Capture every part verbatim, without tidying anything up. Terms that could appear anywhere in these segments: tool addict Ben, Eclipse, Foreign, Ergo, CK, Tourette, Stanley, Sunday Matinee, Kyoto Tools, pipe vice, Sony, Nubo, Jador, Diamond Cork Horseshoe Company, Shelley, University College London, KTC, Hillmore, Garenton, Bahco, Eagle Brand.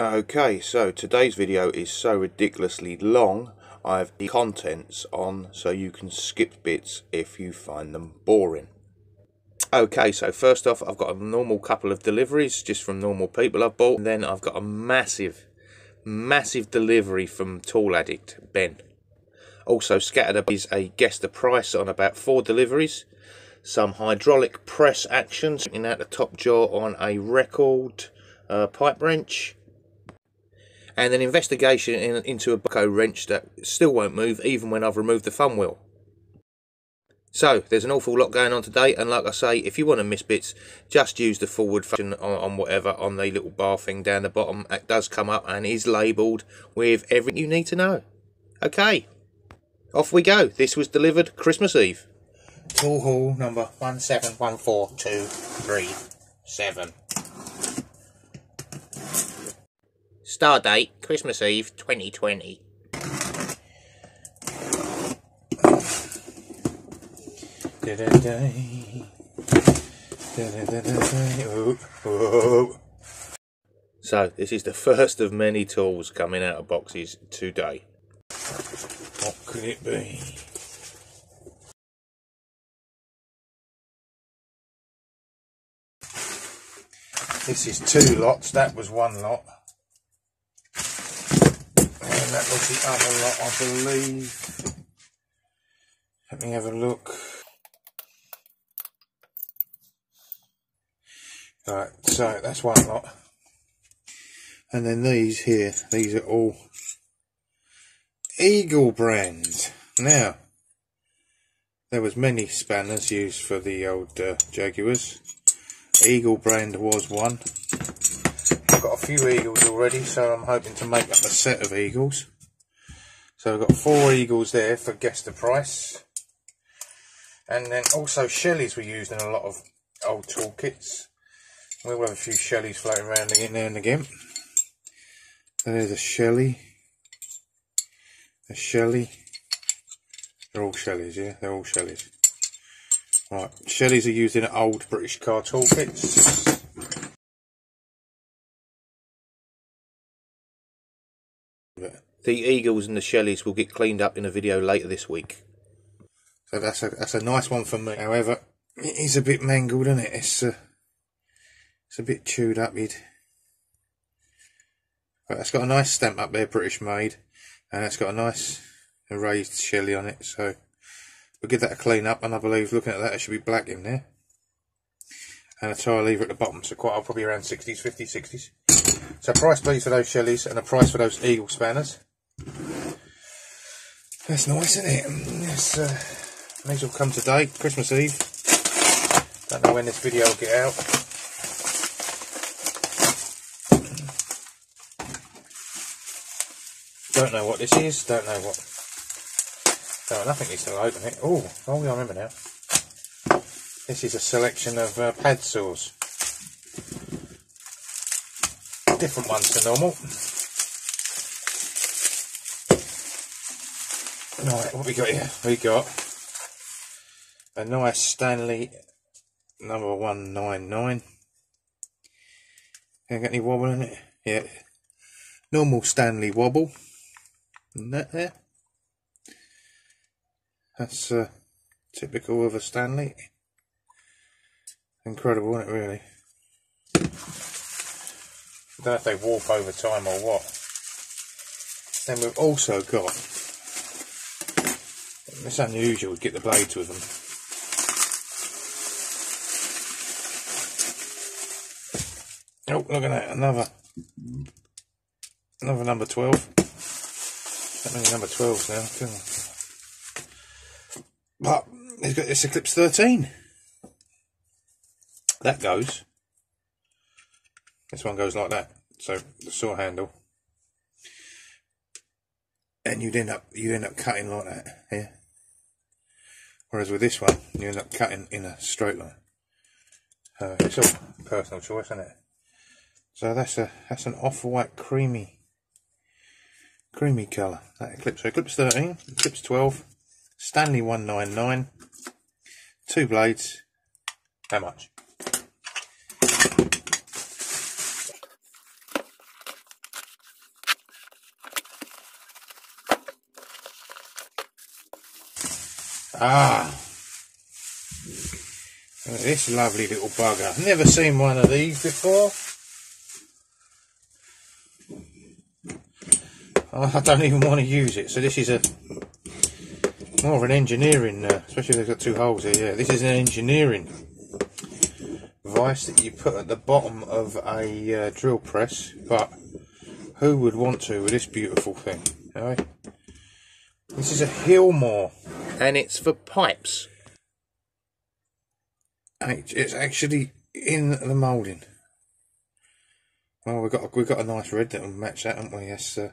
Okay, so today's video is so ridiculously long, I have the contents on so you can skip bits if you find them boring. Okay, so first off, I've got a normal couple of deliveries just from normal people I've bought. And then I've got a massive, massive delivery from Tool Addict Ben. Also scattered up is a guess the price on about four deliveries. Some hydraulic press actions in at the top jaw on a record uh, pipe wrench. And an investigation in, into a Bahco wrench that still won't move even when I've removed the thumb wheel. So there's an awful lot going on today, and like I say, if you want to miss bits, just use the forward function on, on whatever on the little bar thing down the bottom. It does come up and is labelled with everything you need to know. Okay, off we go. This was delivered Christmas Eve. Tool haul number one seven one four two three seven. Star date, Christmas Eve, twenty twenty. So, this is the first of many tools coming out of boxes today. What could it be? This is two lots, that was one lot. And that was the other lot, I believe. Let me have a look. Right, so that's one lot. And then these here, these are all Eagle Brand. Now, there was many spanners used for the old uh, Jaguars. Eagle Brand was one. I've got a few eagles already, so I'm hoping to make up a set of eagles. So I've got four eagles there for guess the price. And then also Shelley's were used in a lot of old toolkits. We'll have a few Shelley's floating around again now and again. So there's a Shelley. A Shelley. They're all Shelley's, yeah? They're all Shelley's. Right, Shelley's are used in old British car toolkits. The Eagles and the Shelleys will get cleaned up in a video later this week. So that's a, that's a nice one for me. However, it is a bit mangled, isn't it? It's a, it's a bit chewed up. It. But it's got a nice stamp up there, British made. And it's got a nice raised Shelley on it. So we'll give that a clean up. And I believe, looking at that, it should be black in there. And a tire lever at the bottom. So quite, probably around sixties, fifties, sixties. So price please for those Shelleys and a price for those Eagle spanners. That's nice, isn't it? Yes, uh, these will come today, Christmas Eve. Don't know when this video will get out. Don't know what this is. Don't know what. No, nothing is to open it. Oh, oh, I remember now. This is a selection of uh, pad saws. Different ones to normal. Right, what we got here? We got a nice Stanley number one nine nine. Ain't got any wobble in it? Yeah. Normal Stanley wobble. And that there. That's uh, typical of a Stanley. Incredible, isn't it, really? I don't know if they warp over time or what. Then we've also got, it's unusual to get the blades with them. Oh, look at that, another, another number twelve. That many number twelves now, but it's got this Eclipse thirteen. That goes. This one goes like that, so the saw handle, and you'd end up you end up cutting like that, yeah. Whereas with this one, you end up cutting in a straight line. Uh, it's all personal choice, isn't it? So that's a that's an off-white creamy, creamy colour. That Eclipse, so Eclipse thirteen, Eclipse twelve, Stanley one nine nine, two blades. How much? Ah, look at this lovely little bugger. I've never seen one of these before. I don't even want to use it. So this is a more of an engineering, uh, especially if they've got two holes here. Yeah, this is an engineering vice that you put at the bottom of a uh, drill press. But who would want to with this beautiful thing? All right. This is a Hillmore, and it's for pipes. And it's actually in the moulding. Well, we've got, we've got a nice red that will match that, haven't we? Yes, uh,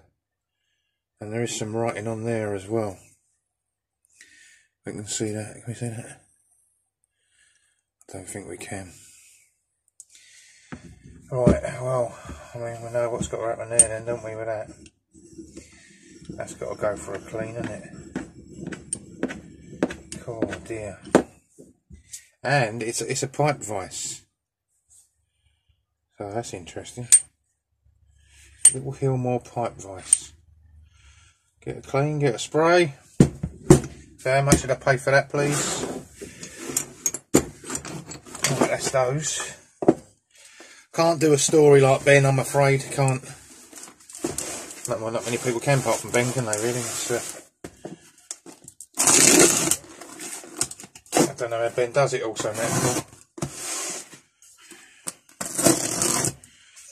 and there is some writing on there as well. We can see that. Can we see that? I don't think we can. Right, well, I mean, we know what's got to happen there then, don't we, with that? That's got to go for a clean, isn't it? Cool, dear. And it's, it's a pipe vice. So that's interesting. Little Hillmore pipe vice. Get a clean, get a spray. So how much did I pay for that, please? Right, that's those. Can't do a story like Ben, I'm afraid. Can't. Not, well, not many people can, apart from Ben, can they, really? Uh, I don't know how Ben does it also, man.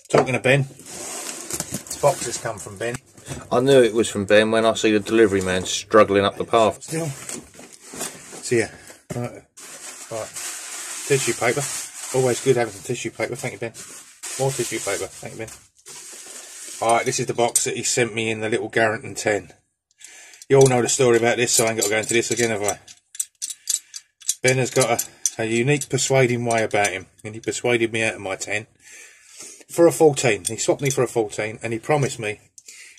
Talking of Ben, this box has come from Ben. I knew it was from Ben when I see the delivery man struggling up the path. Still. See ya. Right. Right. Tissue paper. Always good having some tissue paper. Thank you, Ben. More tissue paper. Thank you, Ben. Alright, this is the box that he sent me in the little Garenton ten. You all know the story about this, so I ain't got to go into this again, have I? Ben has got a, a unique persuading way about him, and he persuaded me out of my ten. For a fourteen. He swapped me for a fourteen, and he promised me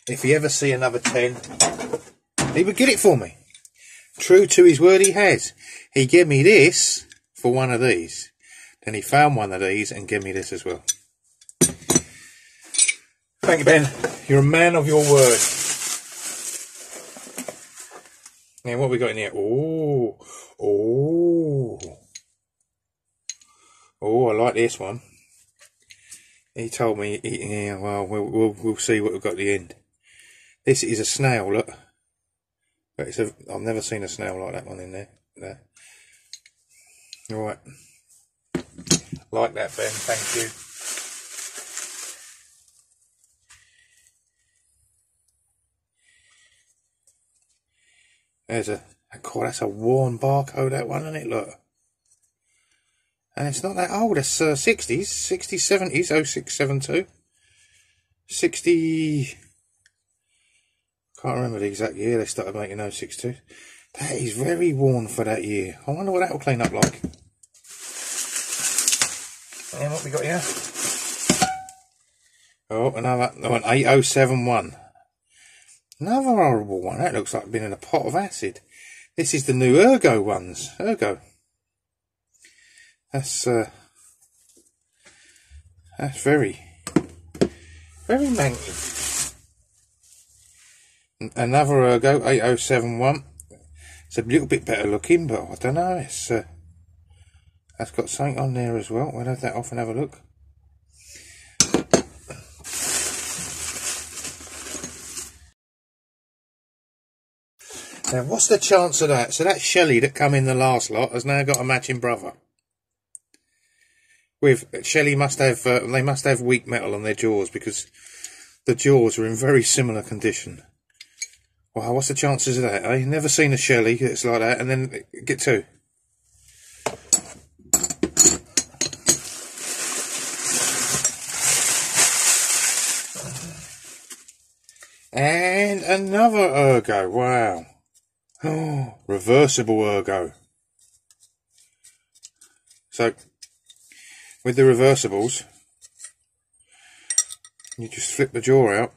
if he ever see another ten, he would get it for me. True to his word he has. He gave me this for one of these. Then he found one of these and gave me this as well. Thank you, Ben. You're a man of your word. Now, what have we got in here? Oh, oh. Oh, I like this one. He told me, yeah, well, we'll, we'll, we'll see what we've got at the end. This is a snail, look. But it's a, I've never seen a snail like that one in there. there. Right. Like that, Ben, thank you. There's a, God, that's a worn Bahco, that one, isn't it, look. And it's not that old, it's uh, sixties, sixties, seventies, oh six seven two. sixty, can't remember the exact year they started making oh six two. That is very worn for that year. I wonder what that will clean up like. And what we got here? Oh, another, oh, an eight oh seven one. Another horrible one, that looks like it's been in a pot of acid. This is the new Ergo ones, Ergo. That's uh, that's very, very manky. Another Ergo eight oh seven one. It's a little bit better looking, but I don't know. It's uh, that's got something on there as well. We'll have that off and have a look. Now, what's the chance of that? So that Shelley that come in the last lot has now got a matching brother. With Shelley must have uh, they must have weak metal on their jaws because the jaws are in very similar condition. Wow, what's the chances of that? I've eh? never seen a Shelley that's like that, and then get two. And another Ergo, wow. Oh, reversible Ergo. So with the reversibles, you just flip the jaw out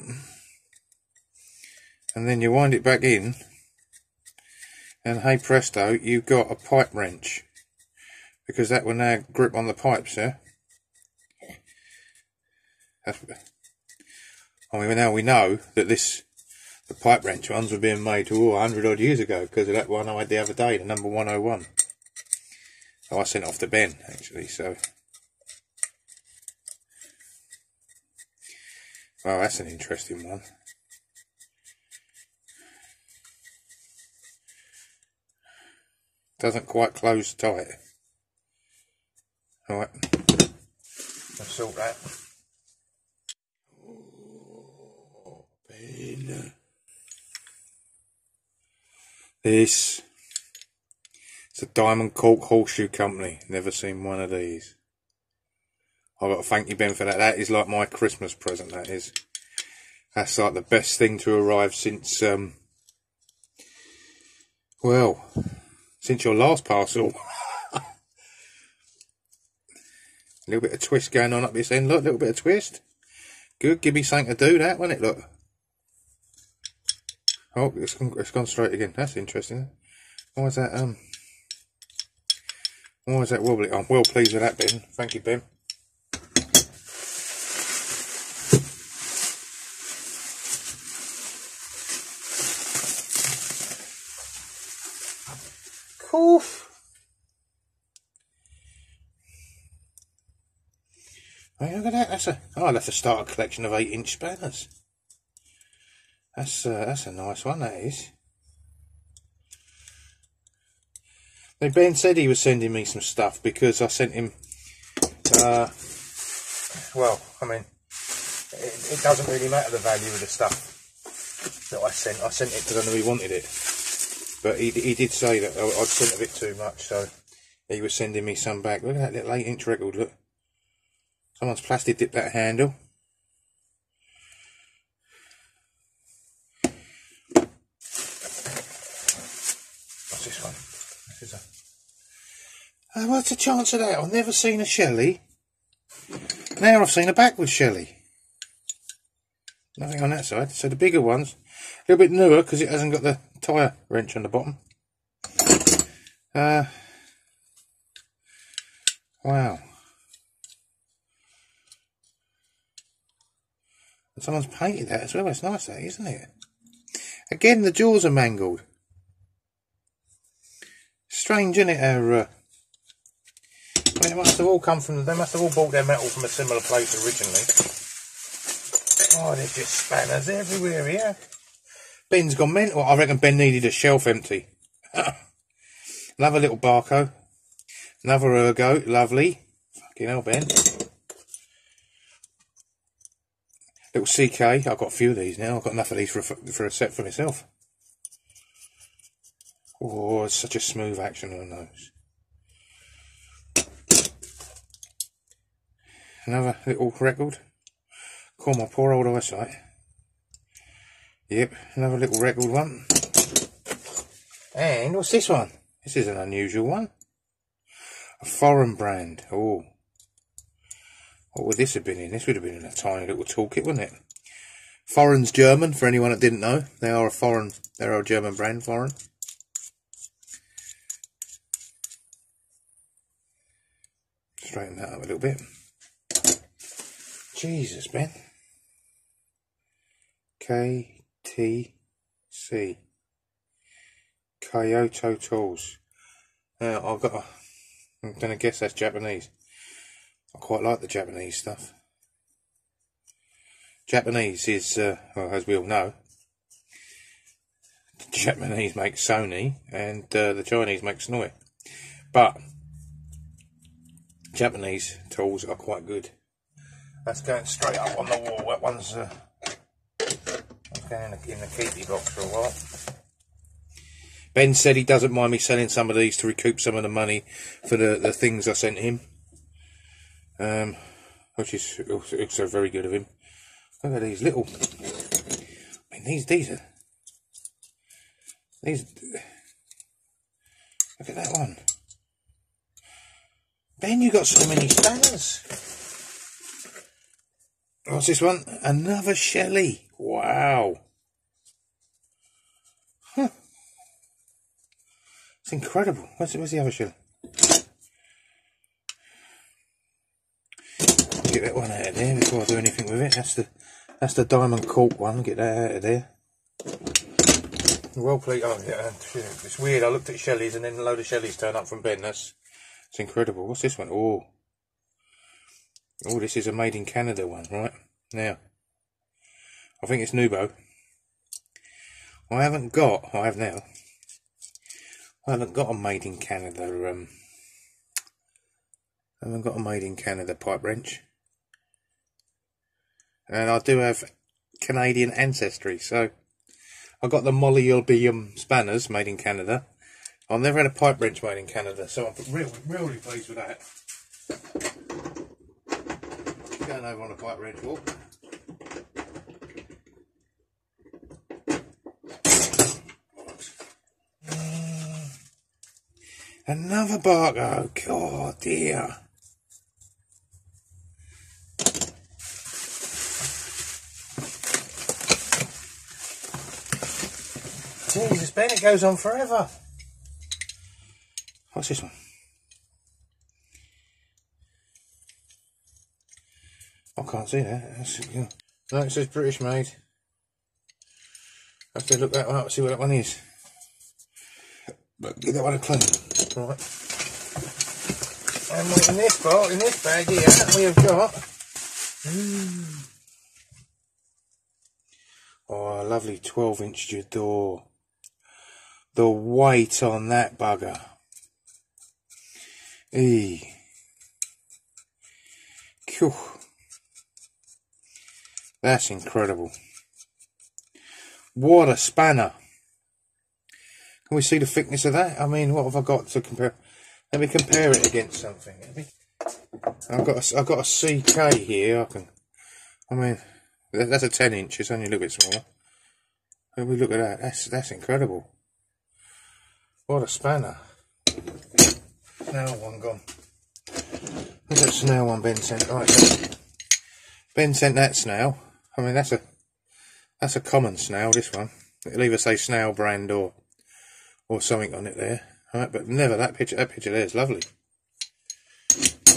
and then you wind it back in, and hey presto, you've got a pipe wrench, because that will now grip on the pipes, yeah? That's, I mean, now we know that this the pipe wrench ones were being made to a hundred odd years ago, because of that one I had the other day, the number one oh one. Oh, I sent it off to Ben, actually, so. Well, that's an interesting one. Doesn't quite close tight. Alright, let's sort that. Oh, Ben. This. It's a Diamond Cork Horseshoe Company. Never seen one of these. I've got to thank you, Ben, for that. That is like my Christmas present, that is. That's like the best thing to arrive since, um, well, since your last parcel. A little bit of twist going on up this end. Look, a little bit of twist. Good, give me something to do that, won't it, look. Oh, it's gone, it's gone straight again. That's interesting. Why is that, um, why is that wobbly? I'm well pleased with that, Ben. Thank you, Ben. Oof. Hey, look at that, that's a, oh, I'll have to start a collection of eight inch spanners. That's, uh, that's a nice one, that is. Now Ben said he was sending me some stuff because I sent him, uh, well, I mean, it, it doesn't really matter the value of the stuff that I sent. I sent it because I knew he wanted it. But he, he did say that I'd sent a bit too much, so he was sending me some back. Look at that little eight inch record, look. Someone's plastic dipped that handle. What's this one? This is a... Oh, what's the chance of that? I've never seen a Shelley. Now I've seen a backwards Shelley. Nothing on that side. So the bigger ones, a little bit newer because it hasn't got the tyre wrench on the bottom. Uh, wow. And someone's painted that as well. It's nice, that, isn't it? Again, the jaws are mangled. Strange, isn't it? Our, uh, I mean, it must have all come from. They must have all bought their metal from a similar place originally. Oh, there's just spanners everywhere here. Yeah? Ben's gone mental. I reckon Ben needed a shelf empty. Another little Bahco. Another Ergo. Lovely. Fucking hell, Ben. Little C K. I've got a few of these now. I've got enough of these for a, for a set for myself. Oh, it's such a smooth action on those. Another little record. Call my poor old eyesight. Yep, another little record one. And what's this one? This is an unusual one. A Foreign brand. Oh. What would this have been in? This would have been in a tiny little toolkit, wouldn't it? Foreign's German, for anyone that didn't know. They are a foreign, they're a German brand, Foreign. Straighten that up a little bit. Jesus, Ben. K T C. Kyoto Tools. Now, I've got a, I'm going to guess that's Japanese. I quite like the Japanese stuff. Japanese is, uh, well, as we all know, the Japanese make Sony and uh, the Chinese make Snowy. But Japanese tools are quite good. That's going straight up on the wall. That one's uh, going in the, in the keepy box for a while. Ben said he doesn't mind me selling some of these to recoup some of the money for the, the things I sent him. Um, which is also very good of him. Look at these little... I mean, these, these are... These... Look at that one. Ben, you got so many spanners. What's this one? Another Shelley. Wow. Huh. It's incredible. Where's, where's the other Shelley? Get that one out of there before I do anything with it. That's the that's the Diamond Cork one. Get that out of there. Well played. Oh yeah, it's weird. I looked at Shelley's and then a load of Shelley's turn up from Ben. That's it's incredible. What's this one? Oh, oh, this is a made in Canada one, right? Now, I think it's Nubo. I haven't got. I have now. I haven't got a made in Canada. Um, I haven't got a made in Canada pipe wrench, and I do have Canadian ancestry, so. I got the molyobium spanners made in Canada. I've never had a pipe wrench made in Canada, so I'm really, really pleased with that. Going over on a pipe wrench walk. Uh, another Bahco. Oh dear. Jesus, Ben, it goes on forever. What's this one? I can't see that. That's, yeah. No, it says British made. I have to look that one up and see what that one is. But give that one a clean. Right. And in this box, in this bag here, we have got. Mm, oh, a lovely twelve inch Jador. The weight on that bugger. E. That's incredible. What a spanner. Can we see the thickness of that? I mean, what have I got to compare? Let me compare it against something. I've got a, I've got a C K here. I can. I mean, that's a ten inch. It's only a little bit smaller. Let me look at that. That's that's incredible. What a spanner. Snail one gone. Where's that snail one Ben sent? Right, Ben. Ben sent that snail. I mean that's a that's a common snail, this one. It'll either say snail brand or or something on it there. Alright, but never that picture that picture there is lovely.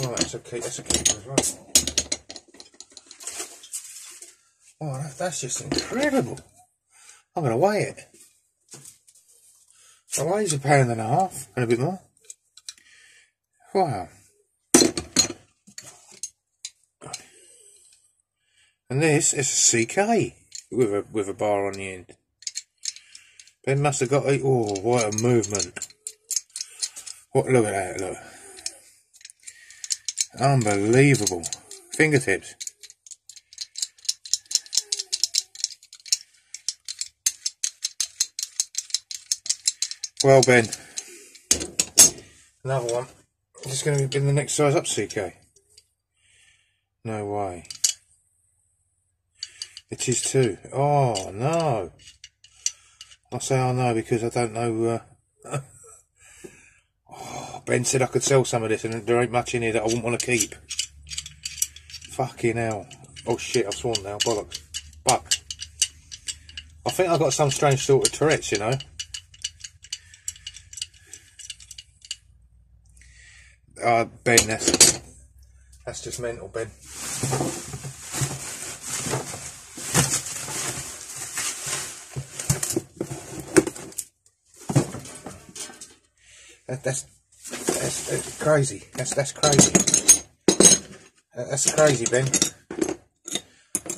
Oh that's a keep that's a keeper as well. Oh that, that's just incredible. I'm gonna weigh it. It weighs a pound and a half, and a bit more. Wow. And this is a C K, with a, with a bar on the end. Ben must have got a, oh, what a movement. What, look at that, look. Unbelievable. Fingertips. Well, Ben, another one. This is going to be in the next size up, C K. No way. It is too. Oh, no. I say oh, no, because I don't know. Uh... oh, Ben said I could sell some of this, and there ain't much in here that I wouldn't want to keep. Fucking hell. Oh, shit, I've sworn now. Bollocks. Fuck. I think I've got some strange sort of Tourette's, you know. Ah, uh, Ben, that's, that's just mental, Ben. That, that's, that's that's crazy. That's that's crazy. That, that's crazy, Ben.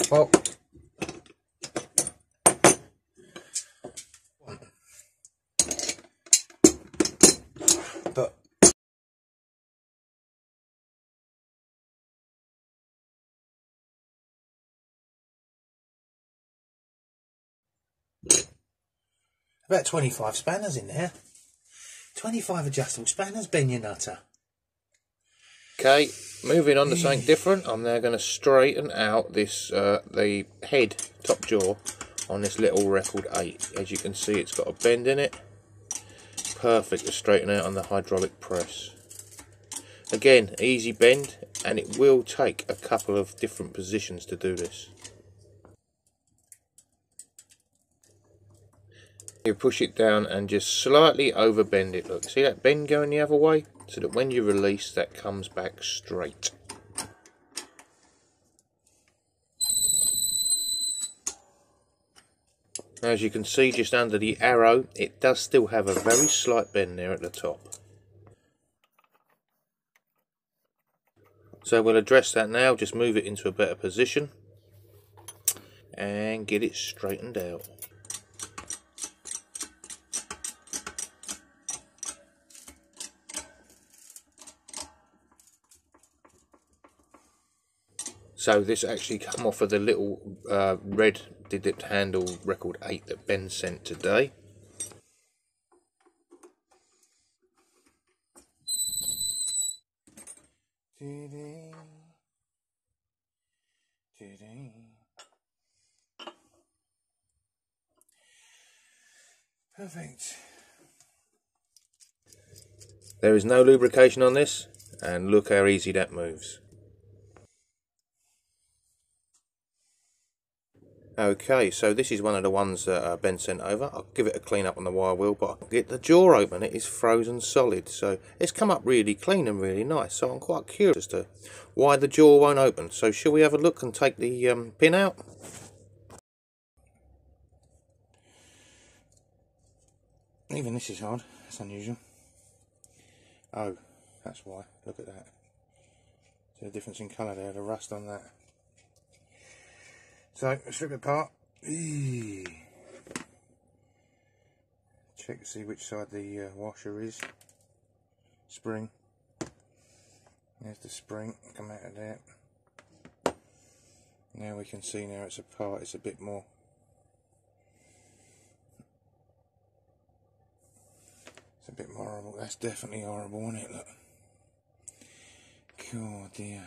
Well, but. About twenty-five spanners in there. twenty-five adjustable spanners, Ben, you nutter. Okay, moving on to something different. I'm now going to straighten out this uh, the head, top jaw, on this little record eight. As you can see, it's got a bend in it. Perfect to straighten out on the hydraulic press. Again, easy bend, and it will take a couple of different positions to do this. You push it down and just slightly overbend it. Look, see that bend going the other way? So that when you release, that comes back straight. Now, as you can see just under the arrow, it does still have a very slight bend there at the top. So we'll address that now, just move it into a better position and get it straightened out. So this actually come off of the little uh, red dipped handle record eight that Ben sent today. Perfect. There is no lubrication on this, and look how easy that moves. Okay, so this is one of the ones that uh, Ben sent over. I'll give it a clean up on the wire wheel, but I can get the jaw open. It is frozen solid, so it's come up really clean and really nice. So I'm quite curious as to why the jaw won't open. So shall we have a look and take the um, pin out? Even this is hard. That's unusual. Oh, that's why. Look at that. See the difference in colour there, the rust on that. So, strip it apart. Eee. Check to see which side the uh, washer is. Spring. There's the spring. Come out of there. Now we can see now it's apart. It's a bit more. It's a bit more horrible. That's definitely horrible, isn't it? Look. God dear.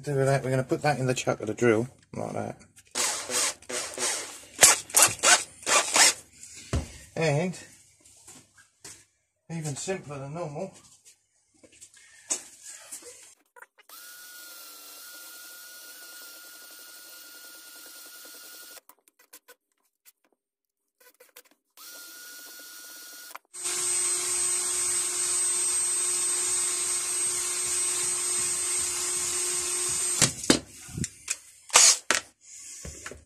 Do that. We're going to put that in the chuck of the drill, like that. And even simpler than normal.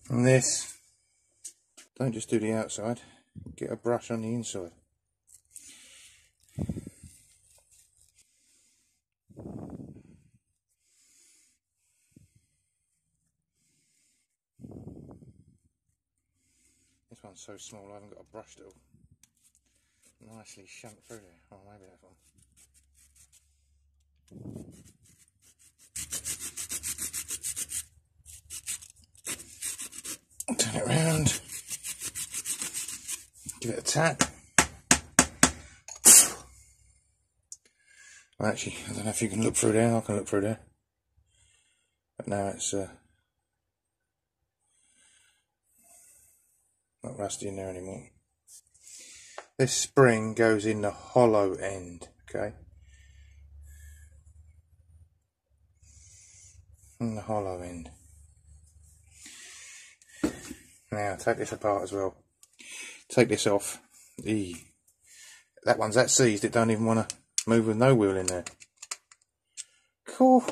And this, don't just do the outside, get a brush on the inside. This one's so small I haven't got a brush that'll nicely shunt through there. Oh, maybe that one. Turn it round, give it a tap. Well, actually, I don't know if you can look through there. I can look through there, but now it's uh, not rusty in there anymore. This spring goes in the hollow end, okay? In the hollow end. Now, take this apart as well. Take this off. Eee. That one's that seized, it don't even want to move with no wheel in there. Cool.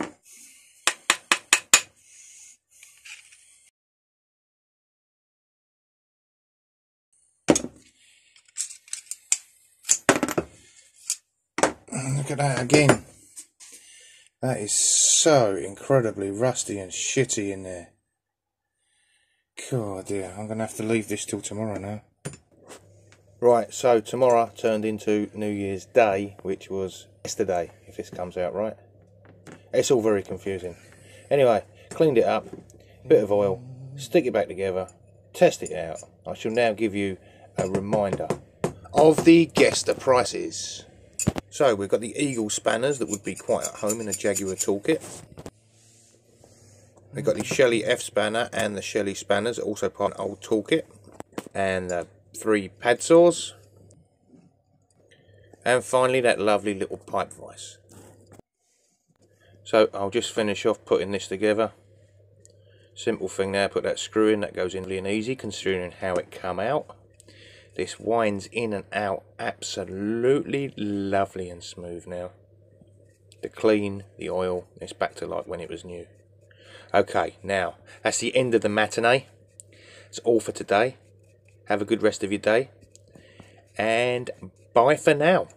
And look at that again. That is so incredibly rusty and shitty in there. God dear, I'm going to have to leave this till tomorrow now. Right, so tomorrow turned into New Year's Day, which was yesterday, if this comes out right. It's all very confusing. Anyway, cleaned it up, bit of oil, stick it back together, test it out. I shall now give you a reminder of the guess the prices. So we've got the Eagle spanners that would be quite at home in a Jaguar toolkit. We've got the Shelley F spanner and the Shelley spanners, also part of an old toolkit, and the three pad saws, and finally that lovely little pipe vise. So I'll just finish off putting this together. Simple thing there, put that screw in, that goes in really easy considering how it come out. This winds in and out absolutely lovely and smooth now. The clean, the oil, it's back to like when it was new. Okay, now that's the end of the matinee. It's all for today. Have a good rest of your day, and bye for now.